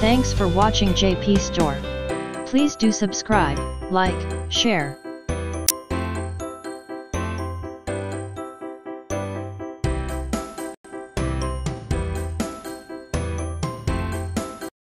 Thanks for watching JP Store. Please do subscribe, like, share,